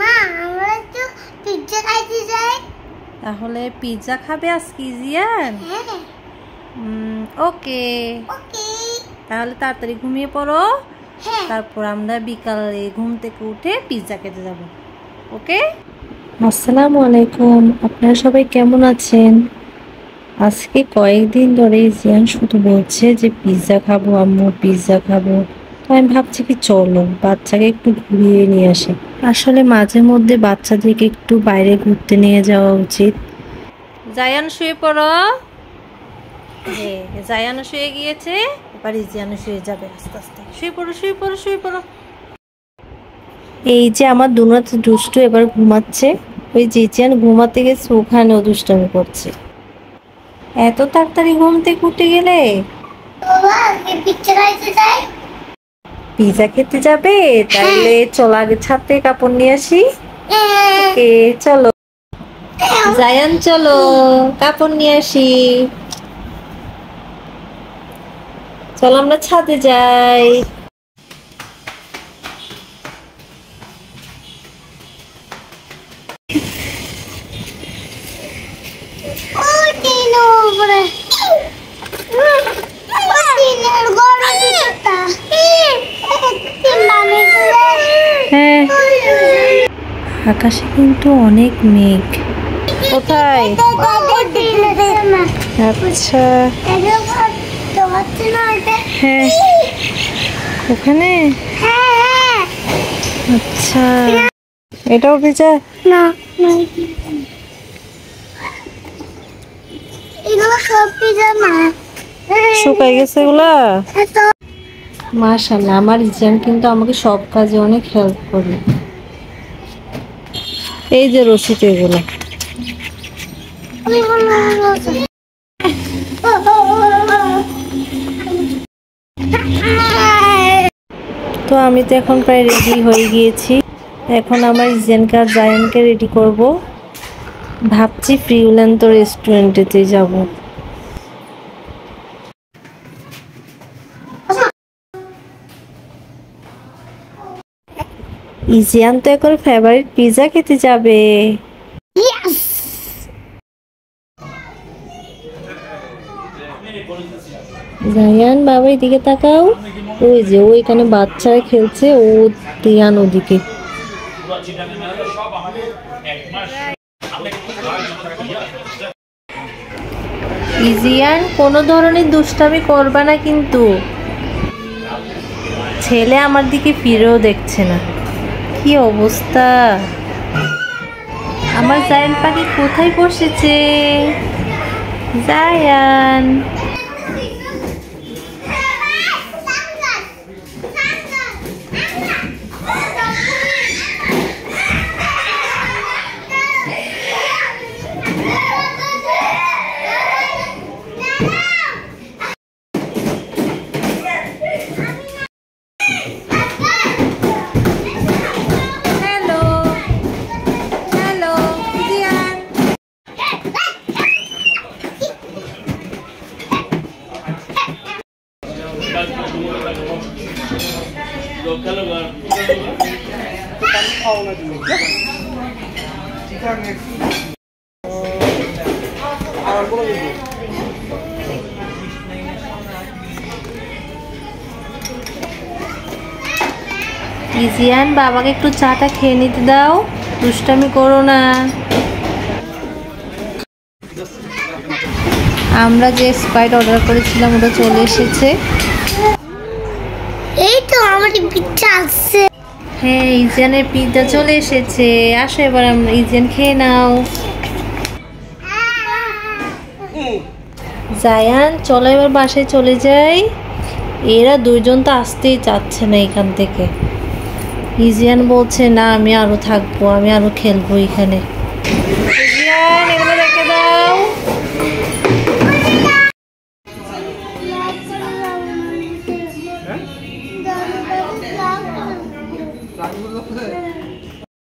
মা আমরা তো পিজ্জা খাইতে যাই। তাহলে পিজ্জা খাবে আজকে জিয়ান? হ্যাঁ। ওকে ওকে, তাহলে তাড়াতাড়ি ঘুমিয়ে পড়ো। হ্যাঁ, তারপর আমরা বিকালে ঘুম থেকে উঠে পিজ্জা খেতে যাব। ওকে, আসসালামু আলাইকুম। আপনারা সবাই কেমন আছেন? আজকে কয়েকদিন ধরে জিয়ান শুধু বলছে যে পিজ্জা খাবো আম্মু, পিজ্জা খাবো। তো আমি ভাবছি কি চলো বাচ্চাকে একটু ঘুরিয়ে নিয়ে আসি। আসলে মাঝে মধ্যে বাচ্চাদেরকে একটু বাইরে ঘুরতে নিয়ে যাওয়া উচিত। জায়ান শুয়ে পড়ো। হ্যাঁ, জায়ানও শুয়ে গিয়েছে, এবার জিয়ানও শুয়ে যাবে আস্তে আস্তে। শুয়ে পড়ো, শুয়ে পড়ো, শুয়ে পড়ো। এই যে আমার দুনাত দুষ্টু এবার ঘুমাচ্ছে। ওই যে জিয়ান ঘুমাতে গেছে ওখানে ও দুষ্টামি করছে। এত তাড়াতাড়ি ঘুম থেকে উঠে গেলে? পিজ্জা খেতে যাবে? তাহলে চলো আগে ছাতে কাপড় নিয়ে আসি। ওকে চলো জায়ান, চলো কাপড় নিয়ে আসি। চলো আমরা ছাদে যাই। আকাশে কিন্তু অনেক মেঘ। কোথায়? আচ্ছা হ্যাঁ, ওখানে। আচ্ছা এটাও ভিজা না? শুকাই গেছে এগুলা। মাশাআল্লাহ, আমার জিয়ান কিন্তু আমাকে সব কাজে অনেক হেল্প করে। এই যে রশিতে এগুলো। তো আমি তো এখন প্রায় রেডি হয়ে গিয়েছি। এখন আমার জিয়ানকে আর জায়ানকে রেডি করব। ভাবছি ফ্রিওলেন্তো রেস্টুরেন্টেতে যাব। জিয়ান তো এখন ফেভারিট পিজ্জা খেতে যাবে। জায়ান বাবা এদিকে তাকাও, ওই যে ওইখানে বাচ্চারা খেলছে, ও জিয়ান ওদিকে। জিয়ান কোনো ধরনের দুষ্টামি করবে না কিন্তু। ছেলে আমার দিকে ফিরেও দেখছে না, কি অবস্থা। আমার জায়ান পাখি কোথায় বসেছে? জায়ান জিয়ান বাবাকে একটু চাটা খেয়ে নিতে দাও, দুষ্টামি করো না। আমরা যে স্প্রাইট অর্ডার করেছিলাম ওটা চলে এসেছে। এই তো আমাদের পিজ্জা আছে। হ্যাঁ, ইজিয়ানের পিজ্জা চলে এসেছে। আসো এবার আমরা ইজিয়ান খেয়ে নাও। জায়ান চলো এবার বাসায় চলে যাই। এরা দুইজন তো আসতেই চাচ্ছে না এখান থেকে। ইজিয়ান বলছে না আমি আরো থাকবো, আমি আরো খেলবো এখানে। ইজিয়ান